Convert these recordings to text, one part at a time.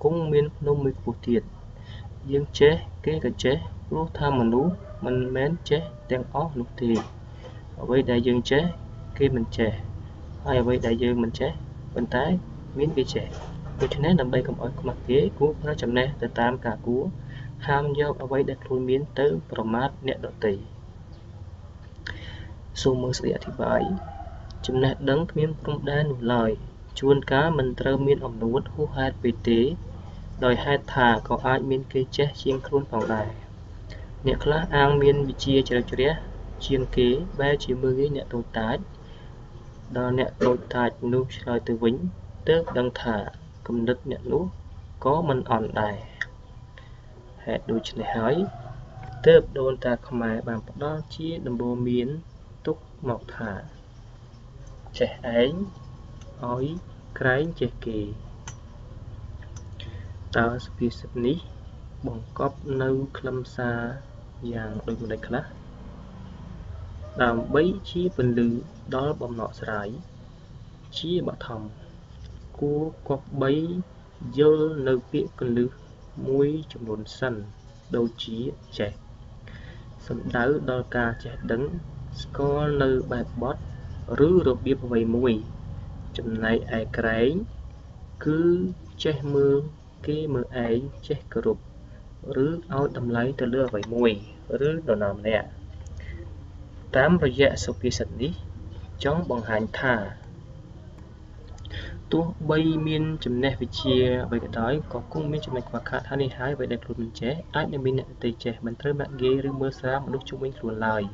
Cũng miền nông mực của thiệt riêng chế cái cả chế lúc tham mình lú mình mến chế đang ó lúc thì ở với đại dương chế khi mình trẻ hay với đại dương mình chế bên trái miếng bị trẻ với thế này làm bay cầm ở mặt ghế cú nó chậm này từ tam cả cú ham nhau ở với đặt luôn miếng tới promat nhẹ độ tỷ số mưa sẽ thì bãi chậm này đấng miếng không đa nụ lời chuôn cá mình trơ miếng ẩm nuốt hú hai vị tế đòi hai thả có ai miên kê che chiên khuôn phòng lại nhẹ khá an miên bị chia cho trẻ chiên kế ba chỉ mươi nhẹ tồn tại đò nhẹ tồn tại nụ trời từ vĩnh tớ đang thả cầm đất nhẹ lũ có mình ổn đài hẹn đối chuyện này hỏi tớ đồn ta không ai bằng đó chia đồng bộ miến túc mọc thả trẻ ấy oi crying jackie. Towers piece of knee, bong cop no clumsa, yang lung like that. Down bay cheap and loo, doll bomb not right. Chee bot hum. Cool cop bay, jill no pit can loo, mui chum bun sun, do chee check. Some dow doll car check dung, score no bad bot, roo rope beep away mui. Chấm này ai cái cứ che mưa cái mưa ấy che cướp rứ áo đầm lấy từ lửa vẩy mùi rứ đồ nằm nè tám rồi dạ sau khi sạch đi chóng bằng hành thả tu bay miên chấm này phải chia với cái đói có cung miên chấm này qua khát hai hai vậy đẹp luôn mình chế ai nên mình tay chế mình tới bạn ghê rứ mưa xa một lúc chúng mình luôn lời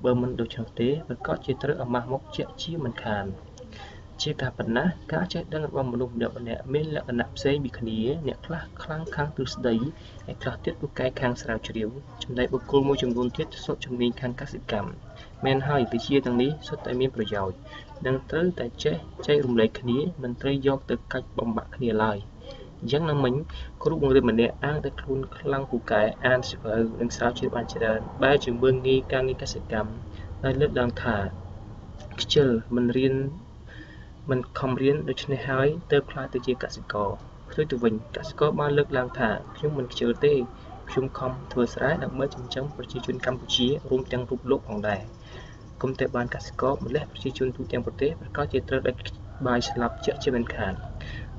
bờ mình đồ chào tế và có chế tới ở mặt mốc chẹt chi mình khàn chia cả phần nát cá chết đang vào một lồng đậu nè bên là nạp dây bị khné nè khăng khăng từ đấy nè khăng tiếp tục cái khang sào chiều trong đây bậc cô môi trường vốn thiết số trong mình khang các sự cảm men hai bị chia thằng lý số tại miền bờ giàu đang tới tại chế chạy lùng lấy khné mình tới do từ cách bồng bạc khné lại giáng năm mình có lúc người mình nè ăn được luôn khăng của cái an sự ở đằng sau trên bàn chơi ba trường bươn nghi càng nghi các sự cảm đây lớp đang thả chờ mình riêng mình không riêng được trên hai tơ khai từ chia cả sự cỏ tôi tự mình cả sự cỏ ba lực lang thả chúng mình chờ tê chúng không thừa sái đặc mới chấm chấm và chia chuyên Campuchia rung trang rụp lốp hoàng đài công ty ban cả sự cỏ một lẽ chia chuyên thu trang quốc tế và có chế tơ đặt bài lập chợ trên bên khán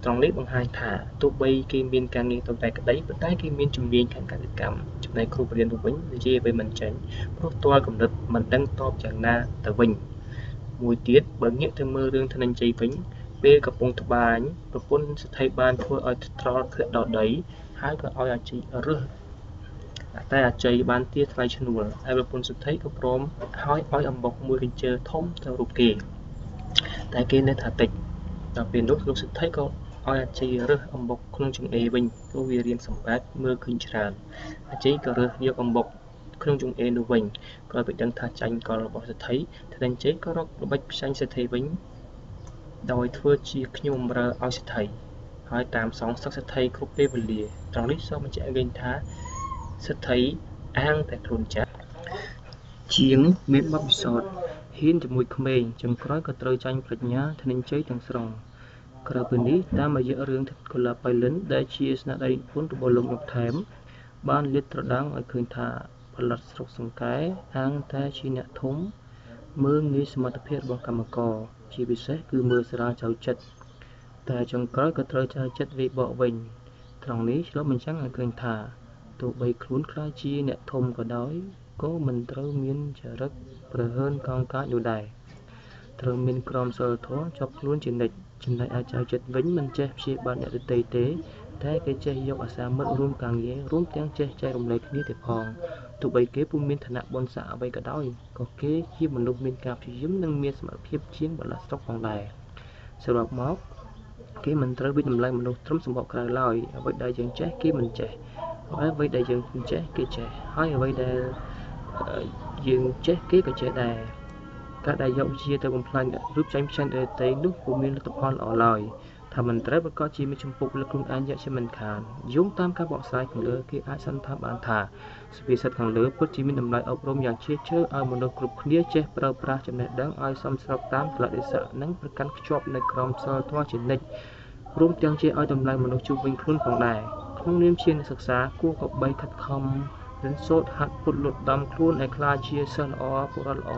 trong lít bằng hai thả tôi bay kim biên càng nghe tồn tại cái đấy vẫn tái kim biên chùm biên càng cả thực cảm trong này khu riêng của mình chia với mình tránh lúc toa cầm đợt mình đang to chẳng na từ mình mùi tiết bằng những thơ mơ rương thân anh cháy vĩnh bê gặp bông thập bánh và quân sẽ thay ban thua ở trò khẽ đỏ đấy hai con oi ở cháy ở rương tại ở cháy ban tiết vai chân nguồn ai bà quân sẽ thấy gặp rôm hói oi ẩm bọc mùi kinh chơ thông theo rụp kì tại kia nên thả tịch đặc biệt lúc lúc sẽ thấy con oi ở cháy ở rương ẩm bọc không chung ế bình vô vi riêng sẵn bát mơ kinh tràn ở cháy cả rương vô ẩm bọc không chung ế nụ bình coi bệnh đang thả chanh còn là bọn sẽ thấy thật anh chế có rốc bạch xanh sẽ thấy bánh đòi thua chi nhưng mà ai sẽ thấy hỏi tạm sóng sắc sẽ thấy khúc bê vật lìa trong lít sau mình chạy bên thá sẽ thấy an tại khuôn chát chiến miếng bắp sọt hiến cho mùi khâm bền chẳng có có trời chanh vật nhá thật anh chế chẳng sòng cờ bình đi ta mà dỡ rương thật còn là bài lớn đã chia sẻ đây vốn của bộ lông ngọc thém ban liệt trở đáng ở khuyên thả và lật sọc xuống cái hang ta chi nạ thống mưa nghĩ sự mặt phiệt bằng cầm cỏ chỉ bị xét cứ mưa sẽ ra cháu chật ta trong cõi có trời cháu chật vì bỏ bình trong lý lúc mình chắc là cường thả tụ bày khốn khai chi nạ thống có đói có mình trâu miên trở rất bờ hơn con cá nhiều đài trâu miên crom sờ thó chọc luôn trên địch trên đại ai cháu chật vĩnh mình chép chi bạn nhận được tây tế thế cái che dọc ở xa mất rung càng dễ rung tiếng che che đồng lệ như thế phòng tụ bày kế bung miên thần nặng bôn xạ bày cả đói có kế khi mình lúc miên cạp thì giếm nâng miên mà khiếp chiến và là sóc phòng này sờ bọc máu khi mình tới biết lại mình trúng súng bọc cả lòi với đại dương chết khi mình chạy với đại dương chết kia chạy hay với đại dương chết kia cái chạy đà các đại dọc chia từ vùng plan giúp tránh sang đời tới nước của mình tập hoàn ở lòi thầm mình tới với có chi mình trong phục lực luôn an dạy cho mình khả dũng tam các bọn sai của lứa khi ai săn tham bản thả vì sạch hàng lứa bất chí mình nằm lại ốc rôm nhạc chia chơi ai một đồng cục nghĩa chế pra chậm nẹ đáng ai xong sọc tám lại để sợ nắng bất căn chọc này crom sơ thoa chiến lịch rôm tiếng chế ai tầm lại một đồng chung bình khuôn phòng đài không niêm chiên sạc xá cua cọc bay thật không đến sốt hạt bột lột đầm khuôn ai kla chia sơn o bột ăn o